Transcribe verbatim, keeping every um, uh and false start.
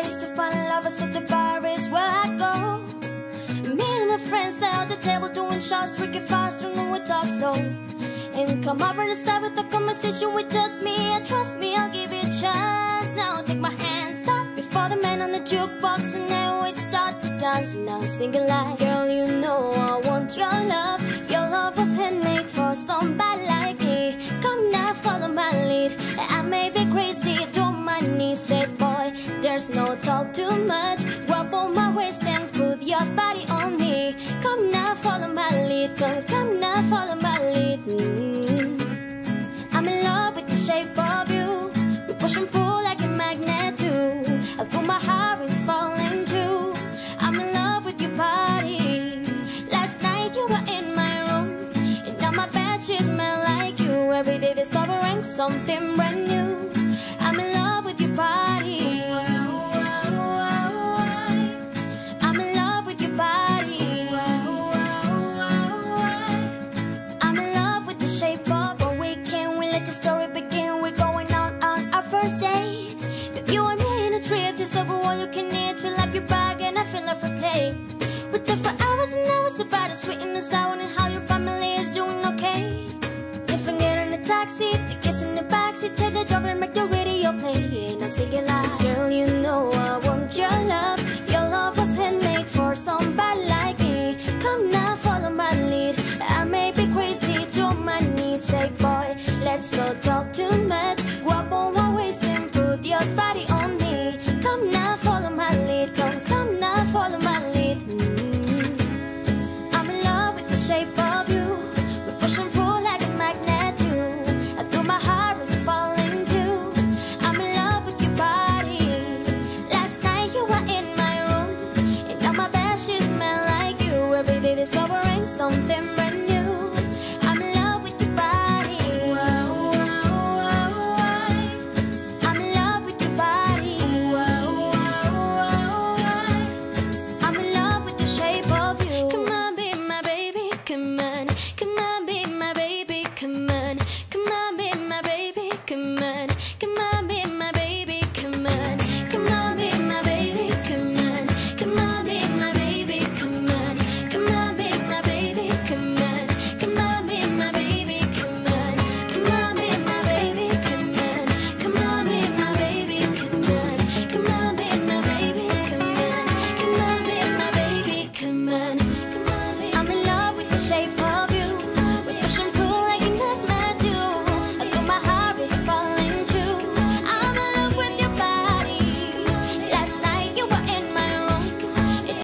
place to find a lover, so the bar is where I go. Me and my friends sat at the table doing shots, drinking fast, don't know we talk slow. And come over and start with a conversation with just me. And trust me, I'll give you a chance. Now take my hand, stop before the man on the jukebox, and then we start to dance. And I'm singing like, girl, you know I want your love. Your love was handmade for somebody like me. Come now, follow my lead. I may be crazy, don't mind me. Say, boy, there's no talk too much. Grab on my waist and put your body on me. Come now, follow my lead. Come, come now, follow my lead. Mm-hmm. I'm in love with the shape of you. We push and pull like a magnet too. I feel my heart is falling too. I'm in love with your body. Last night you were in my room, and now my bed sheets smell like you. Every day discovering something brand new. I'm in love with your body. I'm in love with your body. I'm in love with the shape of a weekend. We let the story begin. We're going on on our first date. With you and me in a trip, just over all you can eat. Fill up your bag and I fill up her plate. We talk for hours and hours about the sweet and the sour and how your family is doing okay. Taxi, the kiss in the backseat, take the door and make the radio play. And I'm singing like, girl, you know I want your love.